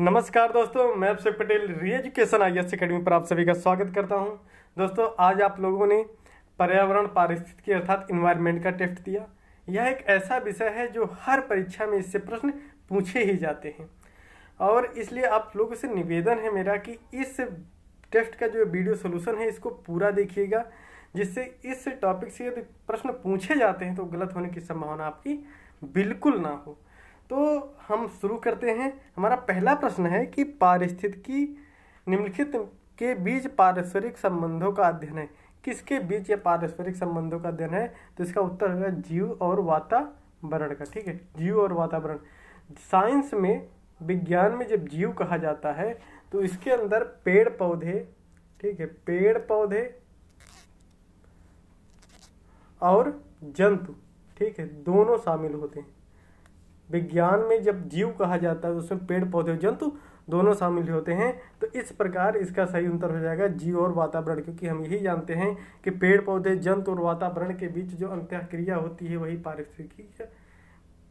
नमस्कार दोस्तों, मैं अभिषेक पटेल री एजुकेशन IS अकेडमी पर आप सभी का स्वागत करता हूं। दोस्तों, आज आप लोगों ने पर्यावरण पारिस्थितिकी अर्थात इन्वायरमेंट का टेस्ट दिया। यह एक ऐसा विषय है जो हर परीक्षा में इससे प्रश्न पूछे ही जाते हैं और इसलिए आप लोगों से निवेदन है मेरा कि इस टेस्ट का जो वीडियो सोल्यूशन है इसको पूरा देखिएगा, जिससे इस टॉपिक से यदि प्रश्न पूछे जाते हैं तो गलत होने की संभावना आपकी बिल्कुल ना हो। तो हम शुरू करते हैं। हमारा पहला प्रश्न है कि पारिस्थितिकी निम्नलिखित के बीच पारस्परिक संबंधों का अध्ययन है। किसके बीच ये पारस्परिक संबंधों का अध्ययन है? तो इसका उत्तर होगा जीव और वातावरण का। ठीक है, जीव और वातावरण। साइंस में, विज्ञान में जब जीव कहा जाता है तो इसके अंदर पेड़ पौधे, ठीक है, पेड़ पौधे और जंतु, ठीक है, दोनों शामिल होते हैं। विज्ञान में जब जीव कहा जाता है उसमें पेड़ पौधे जंतु दोनों शामिल होते हैं। तो इस प्रकार इसका सही उत्तर हो जाएगा जीव और वातावरण, क्योंकि हम यही जानते हैं कि पेड़ पौधे जंतु और वातावरण के बीच जो अंतःक्रिया होती है वही पारिस्थितिकी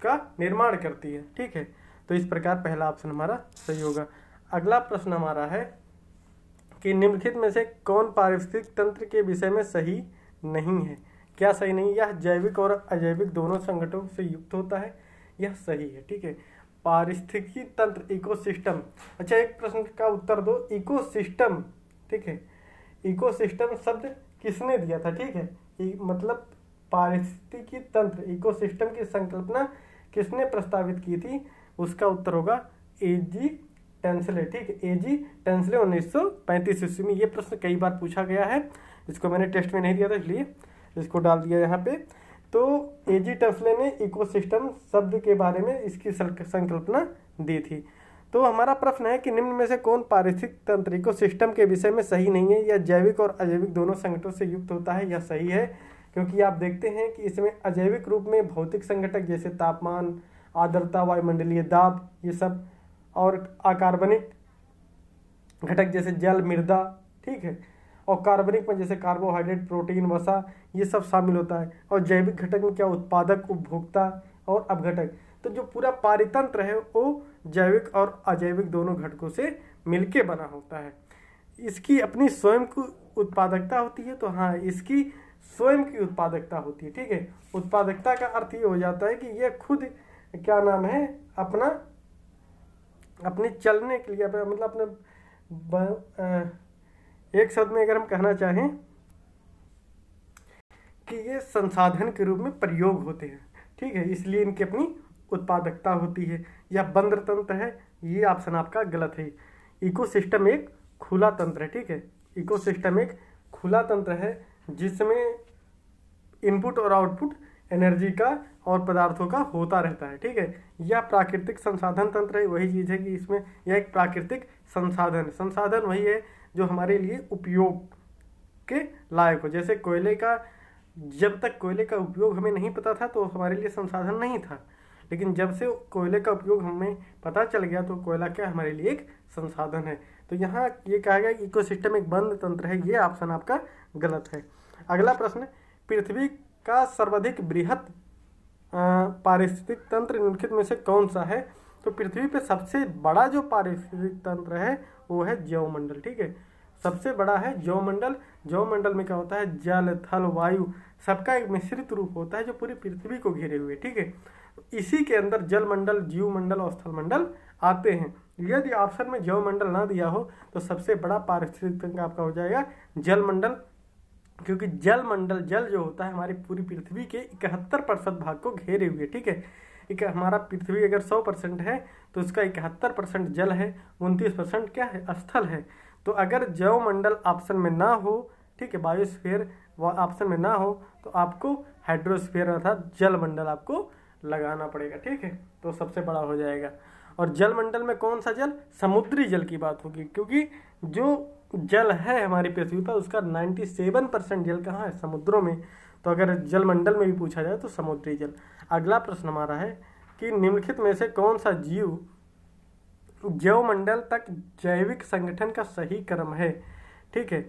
का निर्माण करती है। ठीक है, तो इस प्रकार पहला ऑप्शन हमारा सही होगा। अगला प्रश्न हमारा है कि निम्नलिखित में से कौन पारिस्थितिक तंत्र के विषय में सही नहीं है? क्या सही नहीं? यह जैविक और अजैविक दोनों संगठनों से युक्त होता है, यह सही है। ठीक है, पारिस्थितिकी तंत्र इकोसिस्टम। अच्छा, एक प्रश्न का उत्तर दो, इकोसिस्टम। ठीक है, इकोसिस्टम शब्द किसने दिया था? ठीक है, मतलब पारिस्थितिकी तंत्र इकोसिस्टम की संकल्पना किसने प्रस्तावित की थी? उसका उत्तर होगा ए.जी. टैंसले। ठीक है, ए.जी. टैंसले 1935 ईस्वी में। ये प्रश्न कई बार पूछा गया है, इसको मैंने टेस्ट में नहीं दिया था इसलिए इसको डाल दिया यहाँ पे। तो ए.जी. टैंसले ने इकोसिस्टम शब्द के बारे में इसकी संकल्पना दी थी। तो हमारा प्रश्न है कि निम्न में से कौन पारिस्थितिक तंत्र इकोसिस्टम के विषय में सही नहीं है? यह जैविक और अजैविक दोनों संगठनों से युक्त होता है, यह सही है, क्योंकि आप देखते हैं कि इसमें अजैविक रूप में भौतिक संघटक जैसे तापमान, आर्द्रता, वायुमंडलीय दाब, ये सब, और अकार्बनिक घटक जैसे जल, मृदा, ठीक है, और कार्बनिक में जैसे कार्बोहाइड्रेट, प्रोटीन, वसा, ये सब शामिल होता है। और जैविक घटक में क्या, उत्पादक, उपभोक्ता और अपघटक। तो जो पूरा पारितंत्र है वो जैविक और अजैविक दोनों घटकों से मिलके बना होता है। इसकी अपनी स्वयं की उत्पादकता होती है, तो हाँ, इसकी स्वयं की उत्पादकता होती है। ठीक है, उत्पादकता का अर्थ ये हो जाता है कि यह खुद क्या नाम है, अपना अपने चलने के लिए, मतलब अपने एक शब्द में अगर हम कहना चाहें कि ये संसाधन के रूप में प्रयोग होते हैं। ठीक है, इसलिए इनकी अपनी उत्पादकता होती है। यह बंद तंत्र है, ये ऑप्शन आपका गलत है। इकोसिस्टम एक खुला तंत्र है। ठीक है, इकोसिस्टम एक खुला तंत्र है जिसमें इनपुट और आउटपुट एनर्जी का और पदार्थों का होता रहता है। ठीक है, यह प्राकृतिक संसाधन तंत्र है। वही चीज़ है कि इसमें यह एक प्राकृतिक संसाधन वही है जो हमारे लिए उपयोग के लायक हो। जैसे कोयले का, जब तक कोयले का उपयोग हमें नहीं पता था तो हमारे लिए संसाधन नहीं था, लेकिन जब से कोयले का उपयोग हमें पता चल गया तो कोयला क्या हमारे लिए एक संसाधन है। तो यहाँ ये कहा गया कि इकोसिस्टम एक बंद तंत्र है, ये ऑप्शन आपका गलत है। अगला प्रश्न, पृथ्वी का सर्वाधिक बृहत पारिस्थितिक तंत्र निम्नलिखित में से कौन सा है? तो पृथ्वी पर सबसे बड़ा जो पारिस्थितिक तंत्र है वो है जैवमंडल। ठीक है, सबसे बड़ा है जैवमंडल। जैवमंडल में क्या होता है, जल, थल, वायु, सबका एक मिश्रित रूप होता है जो पूरी पृथ्वी को घेरे हुए। ठीक है, इसी के अंदर जलमंडल, जीवमंडल और स्थलमंडल आते हैं। यदि ऑप्शन में जैवमंडल ना दिया हो तो सबसे बड़ा पारिस्थितिक तंत्र आपका हो जाएगा जलमंडल, क्योंकि जलमंडल, जल जो होता है हमारी पूरी पृथ्वी के 71% भाग को घेरे हुए। ठीक है, हमारा पृथ्वी अगर 100% है तो उसका 71% जल है, 29% क्या है, स्थल है। तो अगर जैवमंडल ऑप्शन में ना हो, ठीक है, बायोस्फीयर ऑप्शन में ना हो तो आपको हाइड्रोस्फीयर अर्थात जलमंडल आपको लगाना पड़ेगा। ठीक है, तो सबसे बड़ा हो जाएगा। और जलमंडल में कौन सा जल? समुद्री जल की बात होगी, क्योंकि जो जल है हमारी पृथ्वी पर उसका 97% जल कहाँ है, समुद्रों में। तो अगर जलमंडल में भी पूछा जाए तो समुद्री जल। अगला प्रश्न हमारा है कि निम्नलिखित में से कौन सा जीव जैवमंडल तक जैविक संगठन का सही क्रम है? ठीक है,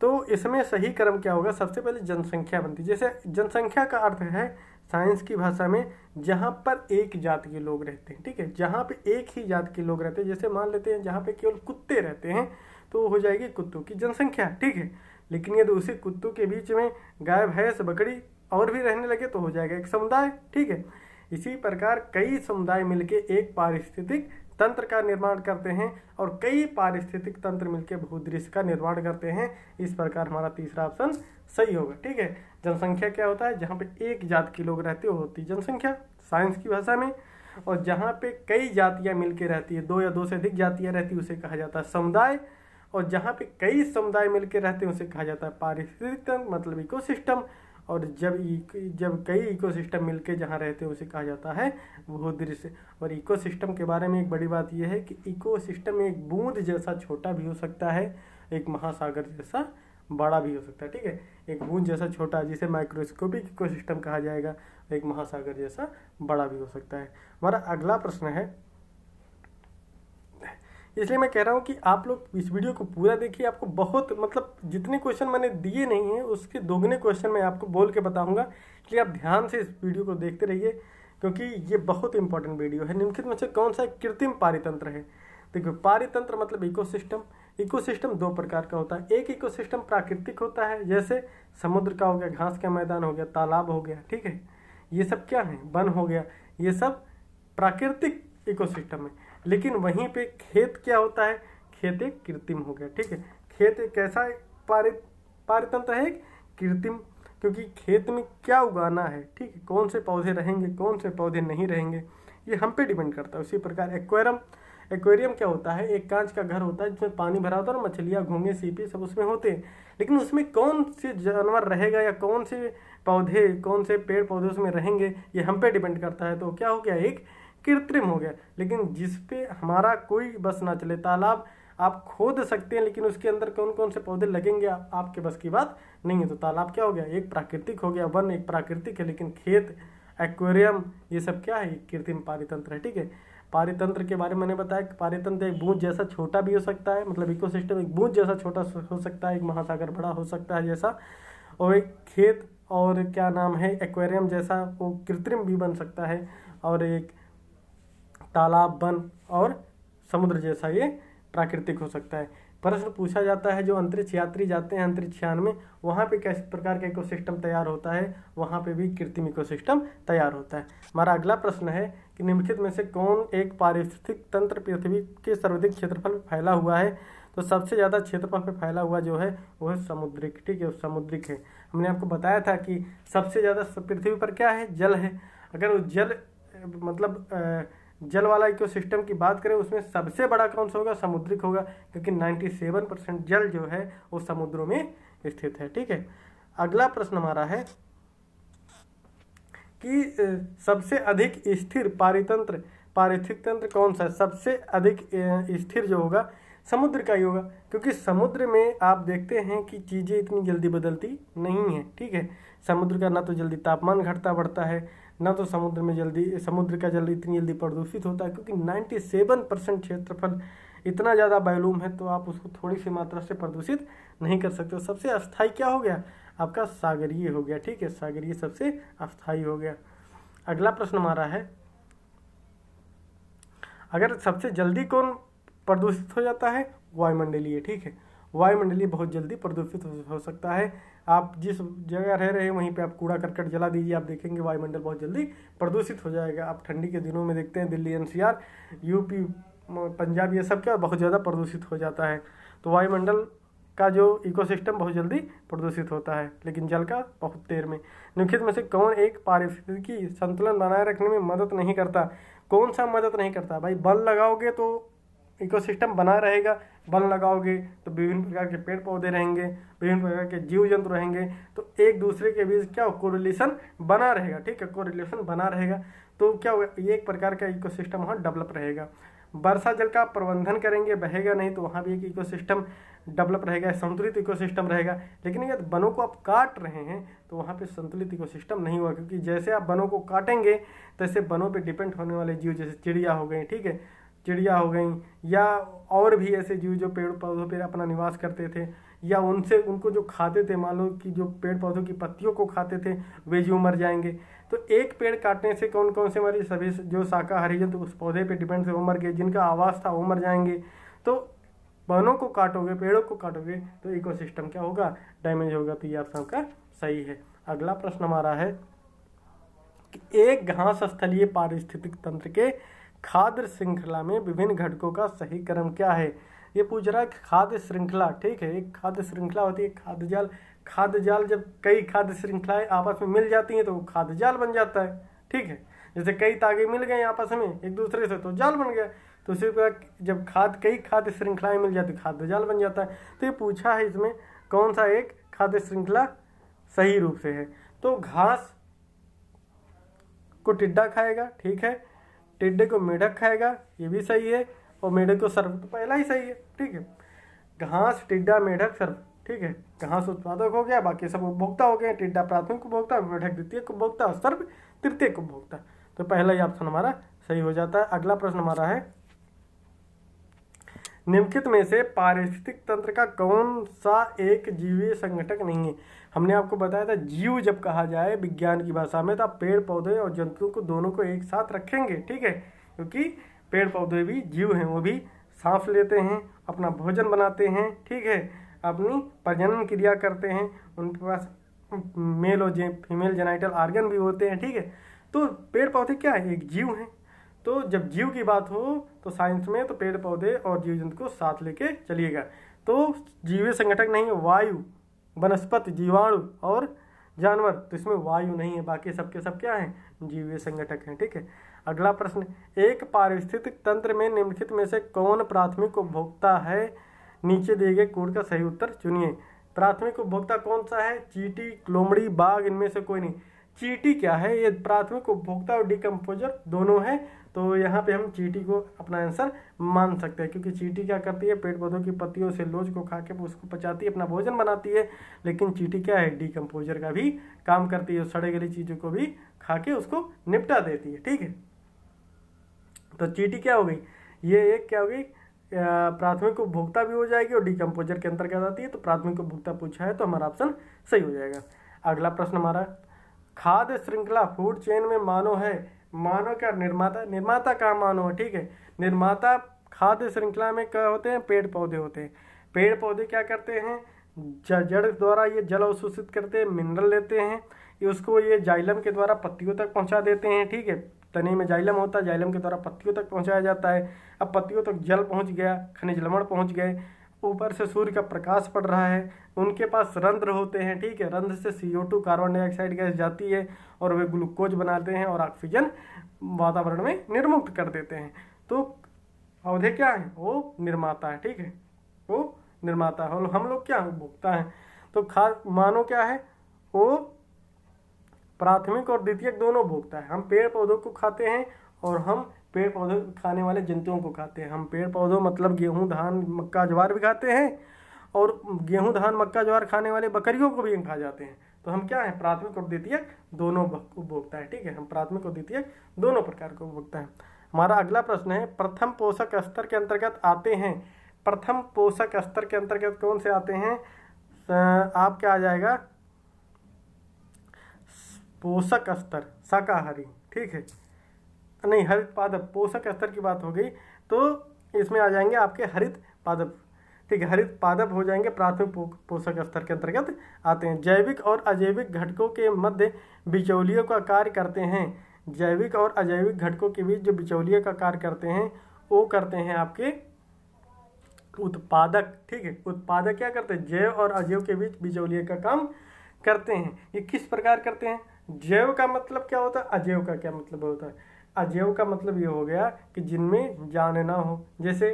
तो इसमें सही क्रम क्या होगा? सबसे पहले जनसंख्या बनती है। जैसे जनसंख्या का अर्थ है साइंस की भाषा में जहाँ पर एक जाति के लोग रहते हैं, ठीक है, जहाँ पे एक ही जाति के लोग रहते हैं, जैसे मान लेते हैं जहाँ पे केवल कुत्ते रहते हैं तो हो जाएगी कुत्तों की जनसंख्या, ठीक है। लेकिन यदि उसी कुत्तों के बीच में गाय, भैंस, बकरी और भी रहने लगे तो हो जाएगा एक समुदाय, ठीक है। इसी प्रकार कई समुदाय मिलके एक पारिस्थितिक तंत्र का निर्माण करते हैं और कई पारिस्थितिक तंत्र मिलके भूदृश्य का निर्माण करते हैं। इस प्रकार हमारा तीसरा ऑप्शन सही होगा, ठीक है। जनसंख्या क्या होता है? जहाँ पे एक जाति के लोग रहते हो होती जनसंख्या साइंस की भाषा में, और जहाँ पे कई जातियाँ मिलके रहती है, दो या दो से अधिक जातियाँ रहती है, उसे कहा जाता है समुदाय। और जहाँ पे कई समुदाय मिलके रहते हैं उसे कहा जाता है पारिस्थितिक तंत्र, मतलब इकोसिस्टम। और जब कई इकोसिस्टम मिलके जहाँ रहते हैं उसे कहा जाता है भूदृश्य। और इकोसिस्टम के बारे में एक बड़ी बात यह है कि इकोसिस्टम एक बूंद जैसा छोटा भी हो सकता है, एक महासागर जैसा बड़ा भी हो सकता है, ठीक है। एक बूंद जैसा छोटा जिसे माइक्रोस्कोपिक इकोसिस्टम कहा जाएगा, एक महासागर जैसा बड़ा भी हो सकता है। हमारा अगला प्रश्न है, इसलिए मैं कह रहा हूँ कि आप लोग इस वीडियो को पूरा देखिए। आपको बहुत मतलब जितने क्वेश्चन मैंने दिए नहीं हैं उसके दोगुने क्वेश्चन मैं आपको बोल के बताऊंगा, इसलिए आप ध्यान से इस वीडियो को देखते रहिए क्योंकि ये बहुत इंपॉर्टेंट वीडियो है। निम्नलिखित में से कौन सा कृत्रिम पारितंत्र है? देखो, पारितंत्र मतलब इकोसिस्टम। इकोसिस्टम दो प्रकार का होता है। एक इकोसिस्टम प्राकृतिक होता है, जैसे समुद्र का हो गया, घास का मैदान हो गया, तालाब हो गया, ठीक है। ये सब क्या है? वन हो गया। ये सब प्राकृतिक इकोसिस्टम है। लेकिन वहीं पे खेत क्या होता है? खेत एक कृत्रिम हो गया, ठीक है। खेत एक कैसा पारितंत्र है? कृत्रिम, क्योंकि खेत में क्या उगाना है, ठीक है, कौन से पौधे रहेंगे, कौन से पौधे नहीं रहेंगे, ये हम पे डिपेंड करता है। उसी प्रकार एक्वेरियम क्या होता है? एक कांच का घर होता है जिसमें पानी भरा होता है और मछलियाँ, घोंगे, सीपी सब उसमें होते हैं। लेकिन उसमें कौन से जानवर रहेगा या कौन से पौधे, कौन से पेड़ पौधे उसमें रहेंगे, ये हम पे डिपेंड करता है। तो क्या हो गया? एक कृत्रिम हो गया। लेकिन जिस पे हमारा कोई बस ना चले, तालाब आप खोद सकते हैं लेकिन उसके अंदर कौन कौन से पौधे लगेंगे आपके बस की बात नहीं है। तो तालाब क्या हो गया? एक प्राकृतिक हो गया। वन एक प्राकृतिक है, लेकिन खेत, एक्वेरियम ये सब क्या है? कृत्रिम पारितंत्र है, ठीक है। पारितंत्र के बारे में मैंने बताया कि पारितंत्र एक बूंद जैसा छोटा भी हो सकता है, मतलब इकोसिस्टम एक बूंद जैसा छोटा हो सकता है, एक महासागर बड़ा हो सकता है जैसा, और एक खेत और क्या नाम है एक्वेरियम जैसा वो कृत्रिम भी बन सकता है, और एक तालाब, वन और समुद्र जैसा ये प्राकृतिक हो सकता है। प्रश्न पूछा जाता है जो अंतरिक्ष यात्री जाते हैं अंतरिक्ष यान में, वहाँ पे कैसे प्रकार का इकोसिस्टम तैयार होता है, वहाँ पे भी कृत्रिम इकोसिस्टम तैयार होता है। हमारा अगला प्रश्न है कि निम्नलिखित में से कौन एक पारिस्थितिक तंत्र पृथ्वी के सर्वाधिक क्षेत्रफल पर फैला हुआ है? तो सबसे ज़्यादा क्षेत्रफल पर फैला हुआ जो है वो है समुद्रिक, ठीक है, समुद्रिक है। हमने आपको बताया था कि सबसे ज़्यादा पृथ्वी पर क्या है? जल है। अगर उस जल मतलब जल वाला इकोसिस्टम की बात करें उसमें सबसे बड़ा कौन सा होगा? समुद्रिक होगा, क्योंकि 97% जल जो है वो समुद्रों में स्थित है, ठीक है। अगला प्रश्न हमारा है कि सबसे अधिक स्थिर पारिस्थितिक तंत्र कौन सा है? सबसे अधिक स्थिर जो होगा समुद्र का ही होगा, क्योंकि समुद्र में आप देखते हैं कि चीज़ें इतनी जल्दी बदलती नहीं हैं, ठीक है। समुद्र का ना तो जल्दी तापमान घटता बढ़ता है, ना तो समुद्र का जल इतनी जल्दी प्रदूषित होता है, क्योंकि 97% क्षेत्रफल इतना ज़्यादा वॉल्यूम है तो आप उसको थोड़ी सी मात्रा से प्रदूषित नहीं कर सकते। सबसे अस्थायी क्या हो गया? आपका सागरीय हो गया, ठीक है, सागरीय सबसे अस्थायी हो गया। अगला प्रश्न हमारा है, अगर सबसे जल्दी कौन प्रदूषित हो जाता है? वायुमंडलीय, ठीक है, वायुमंडलीय बहुत जल्दी प्रदूषित हो सकता है। आप जिस जगह रह रहे हैं वहीं पे आप कूड़ा करकट जला दीजिए, आप देखेंगे वायुमंडल बहुत जल्दी प्रदूषित हो जाएगा। आप ठंडी के दिनों में देखते हैं दिल्ली, NCR, UP, पंजाब ये सब क्या बहुत ज़्यादा प्रदूषित हो जाता है। तो वायुमंडल का जो इकोसिस्टम बहुत जल्दी प्रदूषित होता है, लेकिन जल का बहुत देर में। निम्नलिखित में से कौन एक पारिस्थितिकी संतुलन बनाए रखने में मदद नहीं करता? कौन सा मदद नहीं करता? भाई बल लगाओगे तो इकोसिस्टम बना रहेगा, वन लगाओगे तो विभिन्न प्रकार के पेड़ पौधे रहेंगे, विभिन्न प्रकार के जीव जंतु रहेंगे, तो एक दूसरे के बीच क्या कोरिलेशन बना रहेगा, ठीक है, कोरिलेशन बना रहेगा। तो क्या होगा? ये एक प्रकार का इकोसिस्टम वहाँ डेवलप रहेगा। वर्षा जल का प्रबंधन करेंगे, बहेगा नहीं, तो वहाँ भी एक इकोसिस्टम डेवलप रहेगा, संतुलित इकोसिस्टम रहेगा। लेकिन अगर वनों को आप काट रहे हैं तो वहाँ पे संतुलित इकोसिस्टम नहीं हुआ, क्योंकि जैसे आप वनों को काटेंगे तैसे वनों पर डिपेंड होने वाले जीव जैसे चिड़िया हो गई, ठीक है, चिड़िया हो गई, या और भी ऐसे जीव जो पेड़ पौधों पर अपना निवास करते थे, या उनको जो खाते थे, मान लो कि जो पेड़ पौधों की पत्तियों को खाते थे वे जीव मर जाएंगे। तो एक पेड़ काटने से कौन कौन से हमारे सभी जो शाकाहारी जंतु उस पौधे पे डिपेंड से वो मर गए, जिनका आवास था वो मर जाएंगे। तो वनों को काटोगे, पेड़ों को काटोगे तो इकोसिस्टम क्या होगा, डैमेज होगा। तो ये ऑप्शन का सही है। अगला प्रश्न हमारा है कि एक घास स्थलीय पारिस्थितिक तंत्र के खाद्य श्रृंखला में विभिन्न घटकों का सही क्रम क्या है। ये पूछ रहा है कि खाद्य श्रृंखला, ठीक है, एक खाद्य श्रृंखला होती है खाद्य जाल। खाद्य जाल जब कई खाद्य श्रृंखलाएं आपस में मिल जाती हैं तो वो खाद्य जाल बन जाता है, ठीक है। जैसे कई तागे मिल गए आपस में एक दूसरे से तो जाल बन गया। तो उसी पर जब कई खाद्य श्रृंखलाएं मिल जाती खाद्य जाल बन जाता है। तो ये पूछा है इसमें कौन सा एक खाद्य श्रृंखला सही रूप से है। तो घास को टिड्डा खाएगा, ठीक है, टिड्डे को मेढक खाएगा, ये भी सही है, और मेढक को सर्प, तो पहला ही सही है, ठीक है। घास, टिड्डा, मेढक, सर्प, ठीक है। घास उत्पादक हो गया, बाकी सब उपभोक्ता हो गए। टिड्डा प्राथमिक उपभोक्ता, मेढक द्वितीय उपभोक्ता और सर्प तृतीय उपभोक्ता। तो पहला ही ऑप्शन हमारा सही हो जाता है। अगला प्रश्न हमारा है निम्नलिखित में से पारिस्थितिक तंत्र का कौन सा एक जीवीय संगठक नहीं है। हमने आपको बताया था जीव जब कहा जाए विज्ञान की भाषा में तो आप पेड़ पौधे और जंतुओं को दोनों को एक साथ रखेंगे, ठीक है, क्योंकि पेड़ पौधे भी जीव हैं, वो भी सांस लेते हैं, अपना भोजन बनाते हैं, ठीक है, अपनी प्रजनन क्रिया करते हैं, उनके पास मेल और फीमेल जेनाइटल आर्गन भी होते हैं, ठीक है। तो पेड़ पौधे क्या है, एक जीव हैं। तो जब जीव की बात हो तो साइंस में तो पेड़ पौधे और जीव जंतु को साथ लेके चलिएगा। तो जीव संगठक नहीं है वायु, वनस्पति, जीवाणु और जानवर, तो इसमें वायु नहीं है, बाकी सबके सब क्या हैं, जीवीय संगठक हैं, ठीक है। अगला प्रश्न, एक पारिस्थितिक तंत्र में निम्नलिखित में से कौन प्राथमिक उपभोक्ता है। नीचे दिए गए कोड का सही उत्तर चुनिए। प्राथमिक उपभोक्ता कौन सा है, चींटी, लोमड़ी, बाघ, इनमें से कोई नहीं। चींटी क्या है, ये प्राथमिक उपभोक्ता और डिकम्पोजर दोनों है। तो यहाँ पे हम चींटी को अपना आंसर मान सकते हैं, क्योंकि चींटी क्या करती है, पेड़ पौधों की पत्तियों से लोज को खा के उसको पचाती है, अपना भोजन बनाती है। लेकिन चींटी क्या है, डिकम्पोजर का भी काम करती है, सड़े गली चीज़ों को भी खा के उसको निपटा देती है, ठीक है। तो चींटी क्या हो गई, ये एक क्या हो गई, प्राथमिक उपभोक्ता भी हो जाएगी और डिकम्पोजर के अंतर्गत आती है। तो प्राथमिक उपभोक्ता पूछा है तो हमारा ऑप्शन सही हो जाएगा। अगला प्रश्न हमारा, खाद्य श्रृंखला फूड चेन में मानव है, मानव क्या, निर्माता, निर्माता का मानव है, ठीक है। निर्माता खाद्य श्रृंखला में क्या होते हैं, पेड़ पौधे होते हैं। पेड़ पौधे क्या करते हैं, जड़ द्वारा ये जल अवशोषित करते हैं, मिनरल लेते हैं, ये उसको ये जाइलम के द्वारा पत्तियों तक पहुंचा देते हैं, ठीक है। तने में जाइलम होता है, जाइलम के द्वारा पत्तियों तक पहुंचाया जाता है। अब पत्तियों तक जल पहुँच गया, खनिज लवण पहुँच गए, ऊपर से सूर्य का प्रकाश पड़ रहा है, उनके पास रंध्र होते हैं, ठीक है। रंध्र से CO2 कार्बन डाइऑक्साइड गैस जाती है और वे ग्लूकोज बनाते हैं और ऑक्सीजन वातावरण में निर्मुक्त कर देते हैं। तो पौधे क्या है, वो निर्माता है, ठीक है, वो निर्माता है, और हम लोग क्या उपभोक्ता हैं। तो मानव क्या है, वो प्राथमिक और द्वितीयक दोनों भोक्ता है। हम पेड़ पौधों को खाते हैं और हम पेड़ पौधे खाने वाले जंतुओं को खाते हैं। हम पेड़ पौधों मतलब गेहूं, धान, मक्का, ज्वार भी खाते हैं, और गेहूं, धान, मक्का, ज्वार खाने वाले बकरियों को भी हम खा जाते हैं। तो हम क्या है, प्राथमिक और द्वितीयक दोनों उपभोक्ता है, ठीक है, हम प्राथमिक और द्वितीयक दोनों प्रकार को उपभोक्ता है। हमारा अगला प्रश्न है, प्रथम पोषक स्तर के अंतर्गत आते हैं। प्रथम पोषक स्तर के अंतर्गत कौन से आते हैं, आपके आ जाएगा पोषक स्तर शाकाहारी, ठीक है, नहीं हरित पादप, पोषक स्तर की बात हो गई तो इसमें आ जाएंगे आपके हरित पादप, ठीक है, हरित पादप हो जाएंगे प्राथमिक पोषक स्तर के अंतर्गत आते हैं। जैविक और अजैविक घटकों के मध्य बिचौलियों का कार्य करते हैं। जैविक और अजैविक घटकों के बीच जो बिचौलियों का कार्य करते हैं वो करते हैं आपके उत्पादक, ठीक है। उत्पादक क्या करते हैं, जैव और अजैव के बीच बिचौलियों का काम करते हैं। ये किस प्रकार करते हैं, जैव का मतलब क्या होता है, अजैव का क्या मतलब होता है। अजैव का मतलब ये हो गया कि जिनमें जान ना हो, जैसे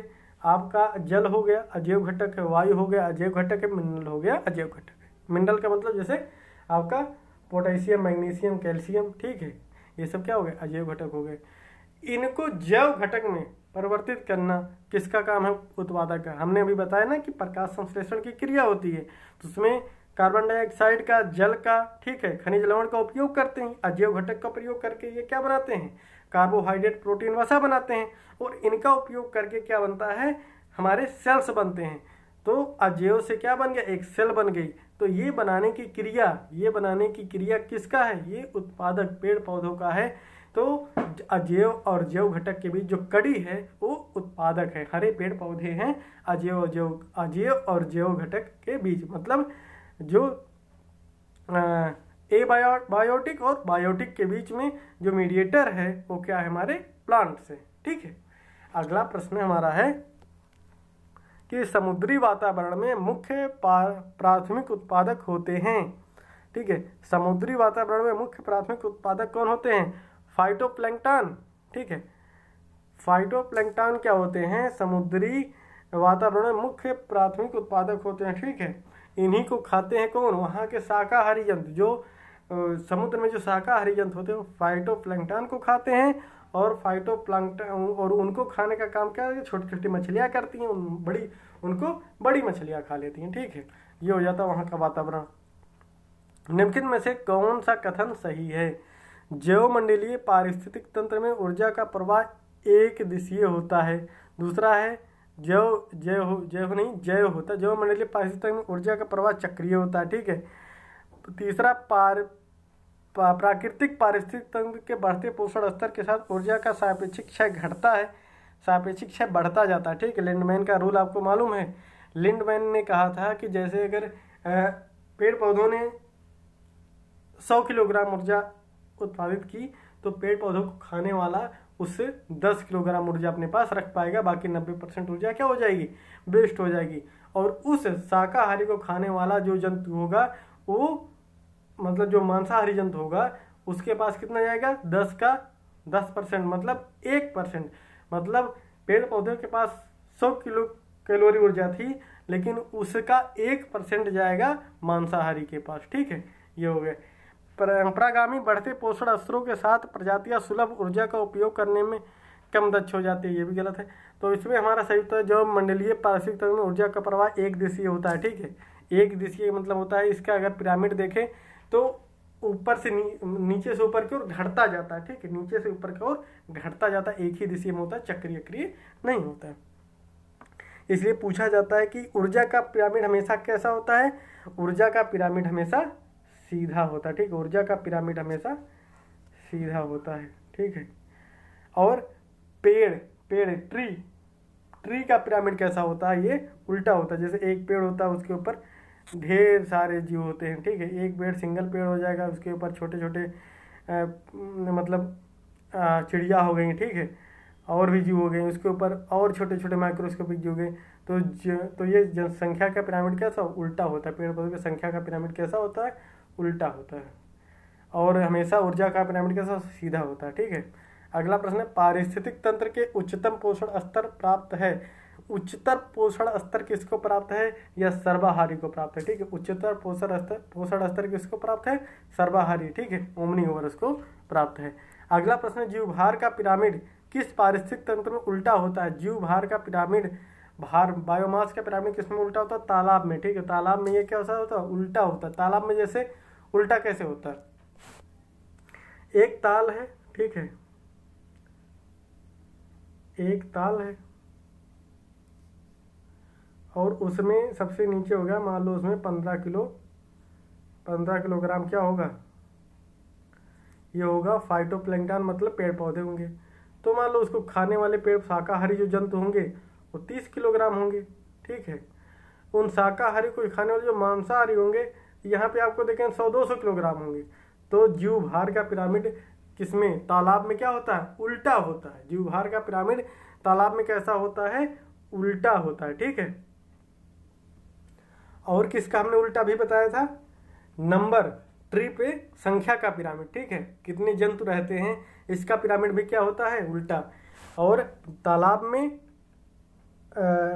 आपका जल हो गया अजैव घटक है, वायु हो गया अजैव घटक है, मिनरल हो गया अजैव घटक है। मिनरल का मतलब जैसे आपका पोटेशियम, मैग्नीशियम, कैल्शियम, ठीक है, ये सब क्या हो गया, अजैव घटक हो गए। इनको जैव घटक में परिवर्तित करना किसका काम है, उत्पादक का। हमने अभी बताया ना कि प्रकाश संश्लेषण की क्रिया होती है, तो उसमें कार्बन डाइऑक्साइड का, जल का, ठीक है, खनिज लवण का उपयोग करते हैं। अजैव घटक का प्रयोग करके ये क्या बनाते हैं, कार्बोहाइड्रेट, प्रोटीन, वसा बनाते हैं, और इनका उपयोग करके क्या बनता है, हमारे सेल्स बनते हैं। तो अवयव से क्या बन गया, एक सेल बन गई। तो ये बनाने की क्रिया किसका है, ये उत्पादक पेड़ पौधों का है। तो अजैव और जैव घटक के बीच जो कड़ी है वो उत्पादक है। हरे पेड़ पौधे हैं अजैव और जैव घटक के बीच, मतलब जो एबायोटिक और बायोटिक के बीच में जो मीडिएटर है वो क्या है, हमारे प्लांट्स है। ठीक है, अगला प्रश्न हमारा है कि समुद्री वातावरण में मुख्य प्राथमिक उत्पादक होते हैं। ठीक है, समुद्री वातावरण में मुख्य प्राथमिक उत्पादक कौन होते हैं, फाइटोप्लैंक्टन। ठीक है, फाइटोप्लैंक्टन क्या होते हैं, समुद्री वातावरण में मुख्य प्राथमिक उत्पादक होते हैं। ठीक है, इन्हीं को खाते हैं कौन, वहाँ के शाकाहारी जंतु, जो समुद्र में जो शाकाहारी जंतु होते हैं वो फाइटोप्लैंक्टन को खाते हैं। और फाइटोप्लैंक्टन और उनको खाने का काम क्या है, छोटी छोटी मछलियाँ करती हैं, उनको बड़ी मछलियाँ खा लेती हैं। ठीक है, ये हो जाता है वहाँ का वातावरण। निम्नलिखित में से कौन सा कथन सही है, जैवमंडलीय पारिस्थितिक तंत्र में ऊर्जा का प्रवाह एक दिशीय होता है। दूसरा है जैवमंडलीय पारिस्थितिक तंत्र में ऊर्जा का प्रवाह चक्रीय होता है। ठीक है, तीसरा प्राकृतिक पारिस्थितिक तंत्र के बढ़ते पोषण स्तर के साथ ऊर्जा का सापेक्षिक क्षय घटता है, सापेक्षिक क्षय बढ़ता जाता है। ठीक है, लिंडमैन का रूल आपको मालूम है, लिंडमैन ने कहा था कि जैसे अगर पेड़ पौधों ने 100 किलोग्राम ऊर्जा उत्पादित की तो पेड़ पौधों को खाने वाला उससे 10 किलोग्राम ऊर्जा अपने पास रख पाएगा, बाकी 90% ऊर्जा क्या हो जाएगी, वेस्ट हो जाएगी। और उस शाकाहारी को खाने वाला जो जंतु होगा वो, मतलब जो मांसाहारी जंतु होगा उसके पास कितना जाएगा, 10% मतलब 1%। मतलब पेड़ पौधों के पास 100 कैलोरी ऊर्जा थी, लेकिन उसका 1% जाएगा मांसाहारी के पास। ठीक है, ये हो गए। परंपरागामी बढ़ते पोषण स्तरों के साथ प्रजातियां सुलभ ऊर्जा का उपयोग करने में कम दक्ष हो जाती है, ये भी गलत है। तो इसमें हमारा सही उत्तर जो मंडलीय पारिस्थितिक तंत्र में ऊर्जा का प्रवाह एक दिशीय होता है। ठीक है, एक दिशीय मतलब होता है, इसका अगर पिरामिड देखें तो ऊपर से नीचे से ऊपर की ओर घटता जाता है। ठीक है, नीचे से ऊपर की ओर घटता जाता है, एक ही दिशीय में होता है, चक्रीय क्रिय नहीं होता है। इसलिए पूछा जाता है कि ऊर्जा का पिरामिड हमेशा कैसा होता है, ऊर्जा का पिरामिड हमेशा सीधा होता है। ठीक, ऊर्जा का पिरामिड हमेशा सीधा होता है। ठीक है, और ट्री का पिरामिड कैसा होता है, ये उल्टा होता है। जैसे एक पेड़ होता है उसके ऊपर ढेर सारे जीव होते हैं। ठीक है, एक पेड़ सिंगल पेड़ हो जाएगा, उसके ऊपर छोटे छोटे चिड़िया हो गई। ठीक है, और भी जीव हो गए उसके ऊपर, और छोटे छोटे माइक्रोस्कोपिक जीव हो गए। तो ये जनसंख्या का पिरामिड कैसा उल्टा होता है, पेड़ पौधों की संख्या का पिरामिड कैसा होता है, उल्टा होता है। और हमेशा ऊर्जा का पिरामिड कैसा सीधा होता है। ठीक है, अगला प्रश्न है पारिस्थितिक तंत्र के उच्चतम पोषण स्तर प्राप्त है। उच्चतर पोषण स्तर किसको प्राप्त है, या सर्वाहारी को प्राप्त है। ठीक है, उच्चतर पोषण स्तर किसको प्राप्त है, सर्वाहारी। ठीक है, ओमनीओवरस को प्राप्त है। अगला प्रश्न है जीवभार का पिरामिड किस पारिस्थितिक तंत्र में उल्टा होता है। जीवभार का पिरामिड, भार बायोमास का पिरामिड किसमें उल्टा होता है, तालाब में। ठीक है, तालाब में ये क्या होता है, उल्टा होता है। तालाब में जैसे उल्टा कैसे होता है, एक ताल है। ठीक है, एक ताल है और उसमें सबसे नीचे होगा, मान लो उसमें 15 किलोग्राम क्या होगा, ये होगा फाइटोप्लैंक्टन, मतलब पेड़ पौधे होंगे। तो मान लो उसको खाने वाले पेड़ शाकाहारी जो जंतु होंगे वो 30 किलोग्राम होंगे। ठीक है, उन शाकाहारी को खाने वाले जो मांसाहारी होंगे यहाँ पे आपको देखें 100-200 किलोग्राम होंगे। तो जीव भार का पिरामिड किसमें, तालाब में क्या होता है, उल्टा होता है। जीव भार का पिरामिड तालाब में कैसा होता है, उल्टा होता है। ठीक है, और किसका हमने उल्टा भी बताया था, नंबर ट्री पे संख्या का पिरामिड। ठीक है, कितने जंतु रहते हैं इसका पिरामिड भी क्या होता है, उल्टा। और तालाब में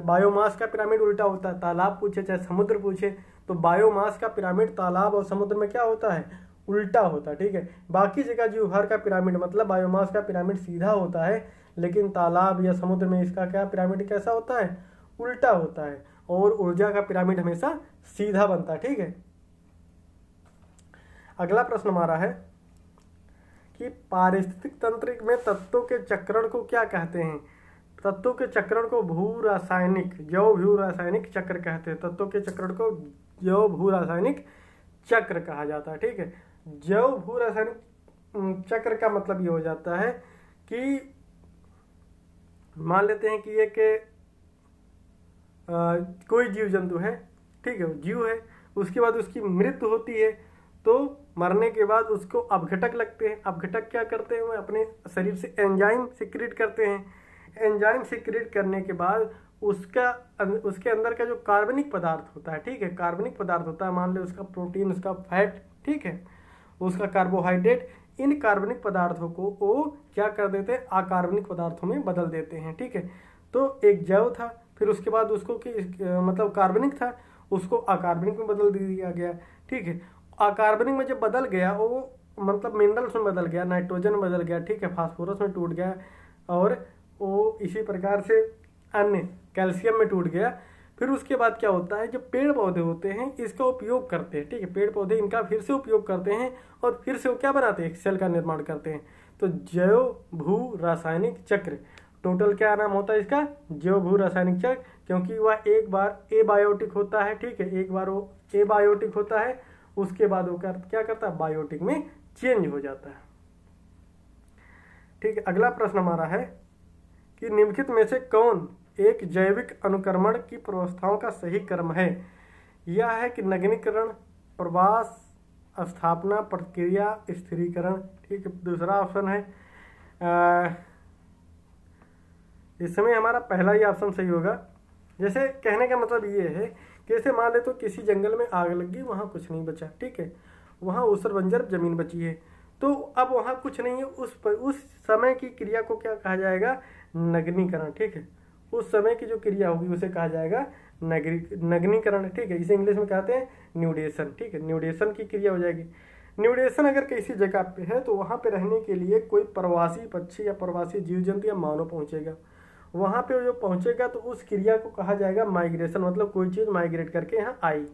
बायोमास का पिरामिड उल्टा होता है। तालाब पूछे चाहे समुद्र पूछे तो बायोमास का पिरामिड तालाब और समुद्र में क्या होता है, उल्टा होता है। ठीक है, बाकी जगह जीवभार का पिरामिड मतलब बायोमास का पिरामिड सीधा होता है, लेकिन तालाब या समुद्र में इसका क्या पिरामिड कैसा होता है, उल्टा होता है। और ऊर्जा का पिरामिड हमेशा सीधा बनता है। ठीक है, अगला प्रश्न हमारा है कि पारिस्थितिक तंत्र में तत्वों के चक्रण को क्या कहते हैं। तत्वों के चक्रण को भू रासायनिक चक्र कहते हैं। तत्वों के चक्रण को जैव भू रासायनिक चक्र कहा जाता है। ठीक है, जैव भू रासायनिक चक्र का मतलब ये हो जाता है कि मान लेते हैं कि एक कोई जीव जंतु है, ठीक है, जीव है, उसके बाद उसकी मृत्यु होती है तो मरने के बाद उसको अपघटक लगते हैं। अपघटक क्या करते हैं, वो अपने शरीर से एंजाइम सीक्रेट करते हैं। एंजाइम सीक्रेट करने के बाद उसके अंदर का जो कार्बनिक पदार्थ होता है, ठीक है, कार्बनिक पदार्थ होता है, मान लो उसका प्रोटीन, उसका फैट, ठीक है, उसका कार्बोहाइड्रेट, इन कार्बनिक पदार्थों को वो क्या कर देते हैं, अकार्बनिक पदार्थों में बदल देते हैं। ठीक है, तो एक जैव था, फिर उसके बाद उसको मतलब कार्बनिक था, उसको अकार्बनिक में बदल दिया गया। ठीक है, अकार्बनिक में जब बदल गया वो मतलब मिनरल्स में बदल गया, नाइट्रोजन में बदल गया, ठीक है, फास्फोरस में टूट गया और वो इसी प्रकार से अन्य कैल्शियम में टूट गया। फिर उसके बाद क्या होता है, जो पेड़ पौधे होते हैं इसका उपयोग करते हैं। ठीक है, पेड़ पौधे इनका फिर से उपयोग करते हैं और फिर से वो क्या बनाते हैं, सेल का निर्माण करते हैं। तो जैव भू रासायनिक चक्र टोटल क्या नाम होता है इसका, जैव भू रासायनिक चक्र, क्योंकि वह एक बार एबायोटिक होता है। ठीक है, एक बार वो एबायोटिक होता है, उसके बाद वो क्या करता है, बायोटिक में चेंज हो जाता है। ठीक है, अगला प्रश्न हमारा है कि निम्नलिखित में से कौन एक जैविक अनुक्रमण की प्रवस्थाओं का सही क्रम है। यह है कि नग्नीकरण, प्रवास, स्थापना, प्रक्रिया, स्थिरीकरण। ठीक है, दूसरा ऑप्शन है इस समय हमारा पहला ही ऑप्शन सही होगा। जैसे कहने का मतलब ये है कि जैसे मान ले तो किसी जंगल में आग लग गई, वहाँ कुछ नहीं बचा, ठीक है, वहाँ ऊसर बंजर जमीन बची है, तो अब वहाँ कुछ नहीं है, उस समय की क्रिया को क्या कहा जाएगा, नग्नीकरण। ठीक है, उस समय की जो क्रिया होगी उसे कहा जाएगा नग्नीकरण। ठीक है, इसे इंग्लिश में कहते हैं न्यूडेशन। ठीक है, न्यूडेशन की क्रिया हो जाएगी। न्यूडेशन अगर किसी जगह पे है तो वहाँ पे रहने के लिए कोई प्रवासी पक्षी या प्रवासी जीव जंतु या मानव पहुँचेगा, वहाँ पे जो पहुँचेगा तो उस क्रिया को कहा जाएगा माइग्रेशन। मतलब कोई चीज़ माइग्रेट करके यहाँ आई,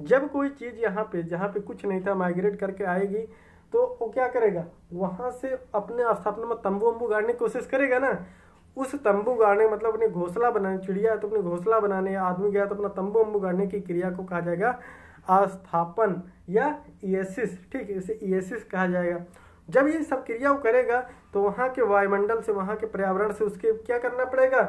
जब कोई चीज़ यहाँ पे जहाँ पे कुछ नहीं था माइग्रेट करके आएगी तो वो क्या करेगा, वहाँ से अपने स्थापना में तंबू वम्बू गाड़ने की कोशिश करेगा ना, उस तंबू गाड़ने मतलब अपने घोंसला बनाने, चिड़िया तो अपने घोंसला बनाने, आदमी गया तो अपना तंबू वम्बू गाड़ने की क्रिया को कहा जाएगा आस्थापन या इएसिस। ठीक है, इसे इएसिस कहा जाएगा। जब ये सब क्रिया करेगा तो वहाँ के वायुमंडल से, वहाँ के पर्यावरण से उसके क्या करना पड़ेगा,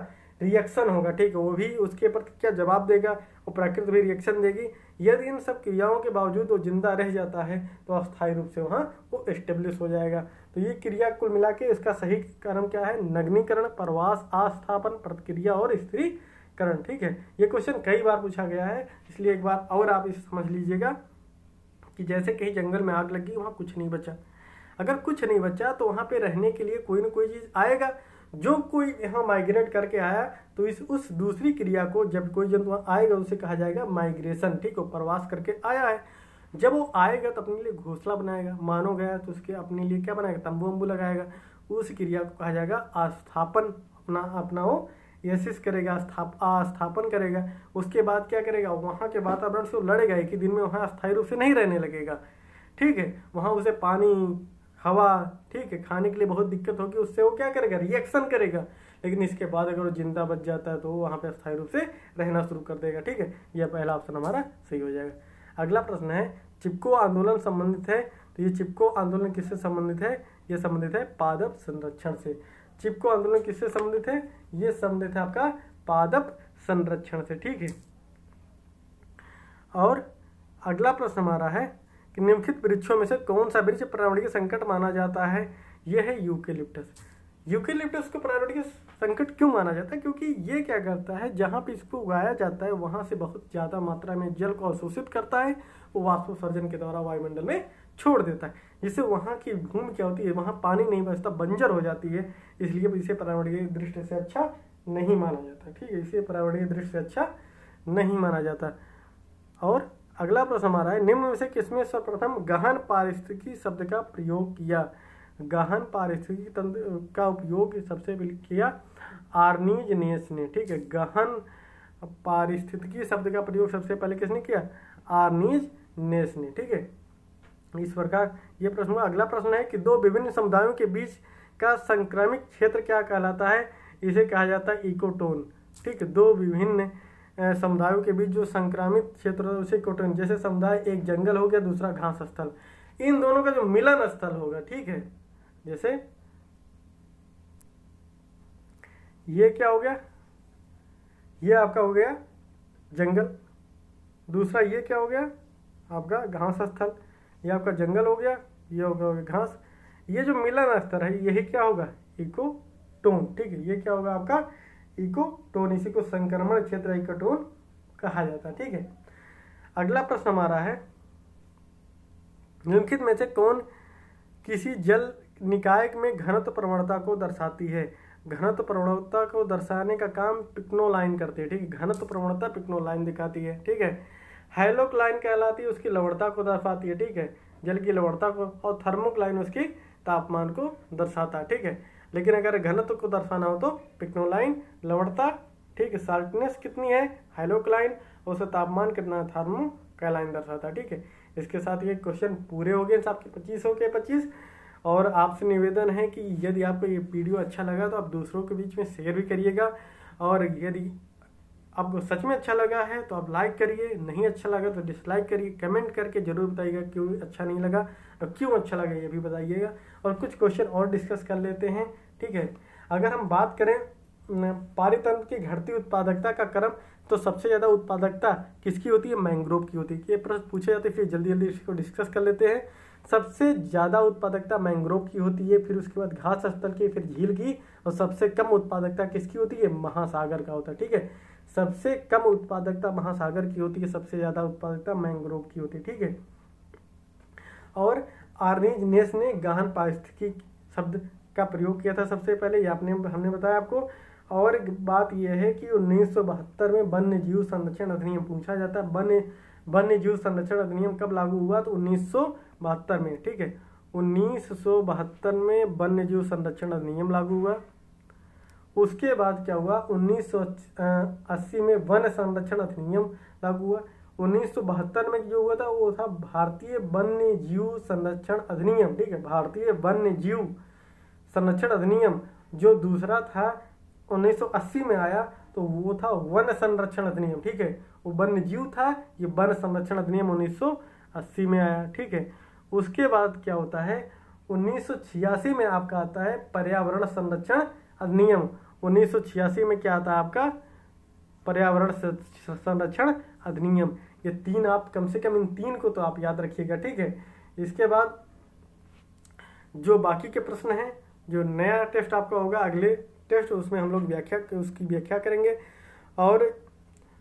रिएक्शन होगा। ठीक है, वो भी उसके प्रति क्या जवाब देगा, वो प्रकृति भी रिएक्शन देगी। यदि इन सब क्रियाओं के बावजूद वो जिंदा रह जाता है तो अस्थायी रूप से वहाँ वो एस्टेब्लिश हो जाएगा। तो ये क्रिया कुल मिला के इसका सही क्रम क्या है, नग्नीकरण, प्रवास, आस्थापन, प्रतिक्रिया और स्थिरीकरण। ठीक है, ये क्वेश्चन कई बार पूछा गया है, इसलिए एक बार और आप इसे समझ लीजिएगा कि जैसे कहीं जंगल में आग लगी, वहाँ कुछ नहीं बचा, अगर कुछ नहीं बचा तो वहाँ पे रहने के लिए कोई ना कोई चीज़ आएगा, जो कोई यहाँ माइग्रेट करके आया तो उस दूसरी क्रिया को, जब कोई जंतु आएगा उसे कहा जाएगा माइग्रेशन। ठीक है, प्रवास करके आया है, जब वो आएगा तो अपने लिए घोंसला बनाएगा, मानो गया तो उसके अपने लिए क्या बनाएगा, तंबू वम्बू लगाएगा, उस क्रिया को कहा जाएगा आस्थापन। अपना वो एसिस करेगा, आस्थापन करेगा, उसके बाद क्या करेगा, वहाँ के वातावरण से लड़ेगा, एक ही दिन में वहाँ अस्थायी रूप से नहीं रहने लगेगा। ठीक है, वहाँ उसे पानी, हवा, ठीक है, खाने के लिए बहुत दिक्कत होगी, उससे वो क्या करेगा, रिएक्शन करेगा, लेकिन इसके बाद अगर वो जिंदा बच जाता है तो वो वहाँ पे अस्थायी रूप से रहना शुरू कर देगा। ठीक है, यह पहला ऑप्शन हमारा सही हो जाएगा। अगला प्रश्न है चिपको आंदोलन संबंधित है। तो ये चिपको आंदोलन किससे संबंधित है, ये संबंधित है पादप संरक्षण से। चिपको आंदोलन किससे संबंधित है, ये संबंधित है आपका पादप संरक्षण से। ठीक है, और अगला प्रश्न हमारा है कि निम्नलिखित वृक्षों में से कौन सा वृक्ष पर्यावरणीय संकट माना जाता है। यह है यूकेलिप्टस। यूकेलिप्टस को पर्यावरणीय संकट क्यों माना जाता है, क्योंकि ये क्या करता है, जहाँ पे इसको उगाया जाता है वहाँ से बहुत ज़्यादा मात्रा में जल को अवशोषित करता है, वो वाष्पोत्सर्जन के द्वारा वायुमंडल में छोड़ देता है, जिससे वहाँ की भूमि क्या होती है, वहाँ पानी नहीं बचता, बंजर हो जाती है, इसलिए इसे पर्यावरणीय दृष्टि से अच्छा नहीं माना जाता। ठीक है, इसे पर्यावरणीय दृष्टि से अच्छा नहीं माना जाता। और अगला प्रश्न हमारा है निम्न में से किसमें सर्वप्रथम गहन पारिस्थितिकी शब्द का प्रयोग किया। गहन पारिस्थितिकी तंत्र का उपयोग सबसे पहले किया आर्नीज ने। ठीक है, गहन पारिस्थितिकी शब्द का प्रयोग सबसे पहले किसने किया, आर्नीज ने। ठीक है, इस प्रकार ये प्रश्न हुआ। अगला प्रश्न है कि दो विभिन्न समुदायों के बीच का संक्रमित क्षेत्र क्या कहलाता है। इसे कहा जाता है इकोटोन। ठीक, दो विभिन्न समुदायों के बीच जो संक्रामित क्षेत्र होता है उसे इकोटोन, जैसे समुदाय एक जंगल हो गया, दूसरा घास स्थल, इन दोनों का जो मिलन स्थल होगा। ठीक है, जैसे ये क्या हो गया, ये आपका हो गया जंगल, दूसरा ये क्या हो गया आपका घास स्थल, ये आपका जंगल हो गया, ये हो गया घास, ये जो मिलन स्थल है यही क्या होगा इकोटोन। ठीक है, ये क्या होगा आपका इकोटोन, इसी को संक्रमण क्षेत्र इकोटोन कहा जाता है। ठीक है, अगला प्रश्न हमारा है निम्नलिखित में से कौन किसी जल निकाय में घनत्व प्रवणता को दर्शाती है। घनत्व प्रवणता को दर्शाने का काम पिक्नोलाइन करती है। ठीक है, घनत्व प्रवणता पिक्नोलाइन दिखाती है। ठीक है, हैलोक्लाइन कहलाती है, उसकी लवणता को दर्शाती है। ठीक है, जल की लवणता को, और थर्मोक्लाइन उसकी तापमान को दर्शाता है। ठीक है, लेकिन अगर घनत्व को दर्शाना हो तो पिक्नोलाइन, लवणता, ठीक है, साल्टनेस कितनी है हैलोक्लाइन, उसका तापमान कितना थर्मोक्लाइन दर्शाता है। ठीक है, इसके साथ ये क्वेश्चन पूरे हो गए आपके 25 हो गए 25। और आपसे निवेदन है कि यदि आपको ये वीडियो अच्छा लगा तो आप दूसरों के बीच में शेयर भी करिएगा, और यदि आपको सच में अच्छा लगा है तो आप लाइक करिए, नहीं अच्छा लगा तो डिसलाइक करिए, कमेंट करके जरूर बताइएगा क्यों अच्छा नहीं लगा और क्यों अच्छा लगा ये भी बताइएगा, और कुछ क्वेश्चन और डिस्कस कर लेते हैं। ठीक है, अगर हम बात करें पारितंत्र की घटती उत्पादकता का क्रम, तो सबसे ज़्यादा उत्पादकता किसकी होती है, मैंग्रोव की होती है। ये प्रश्न पूछे जाते हैं, फिर जल्दी जल्दी इसको डिस्कस कर लेते हैं। सबसे ज़्यादा उत्पादकता मैंग्रोव की होती है, फिर उसके बाद घास स्थल की, फिर झील की, और सबसे कम उत्पादकता किसकी होती है, महासागर का होता है। ठीक है, सबसे कम उत्पादकता महासागर की होती है, सबसे ज़्यादा उत्पादकता मैंग्रोव की होती है। ठीक है, और आर्नीज ने गहन पारिस्थितिकी शब्द का प्रयोग किया था सबसे पहले, ये हमने बताया आपको। और बात यह है कि 1972 में वन्य जीव संरक्षण अधिनियम पूछा जाता है, वन्य जीव संरक्षण अधिनियम कब लागू हुआ, तो 1972 में। ठीक है, 1972 में वन्य जीव संरक्षण अधिनियम लागू हुआ। उसके बाद क्या हुआ, 1980 में वन संरक्षण अधिनियम लागू हुआ। 1972 में जो हुआ था वो था भारतीय वन्य जीव संरक्षण अधिनियम। ठीक है, भारतीय वन्य जीव संरक्षण अधिनियम जो दूसरा था 1980 में आया, तो वो था वन संरक्षण अधिनियम। ठीक है, वो वन्य जीव था, ये वन संरक्षण अधिनियम 1980 में आया। ठीक है, उसके बाद क्या होता है, 1986 में आपका आता है पर्यावरण संरक्षण अधिनियम। 1986 में क्या आता है आपका पर्यावरण संरक्षण अधिनियम। ये तीन आप कम से कम इन तीन को तो आप याद रखिएगा। ठीक है, इसके बाद जो बाकी के प्रश्न हैं, जो नया टेस्ट आपका होगा अगले टेस्ट, उसमें हम लोग उसकी व्याख्या करेंगे, और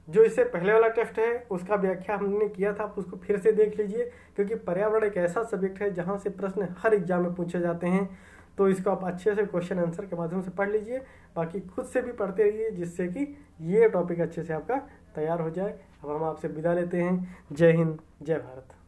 जो इससे पहले वाला टेस्ट है उसका व्याख्या हमने किया था, आप उसको फिर से देख लीजिए, क्योंकि पर्यावरण एक ऐसा सब्जेक्ट है जहां से प्रश्न हर एग्जाम में पूछे जाते हैं, तो इसको आप अच्छे से क्वेश्चन आंसर के माध्यम से पढ़ लीजिए, बाकी खुद से भी पढ़ते रहिए, जिससे कि ये टॉपिक अच्छे से आपका तैयार हो जाए। अब हम आपसे विदा लेते हैं। जय हिंद, जय भारत।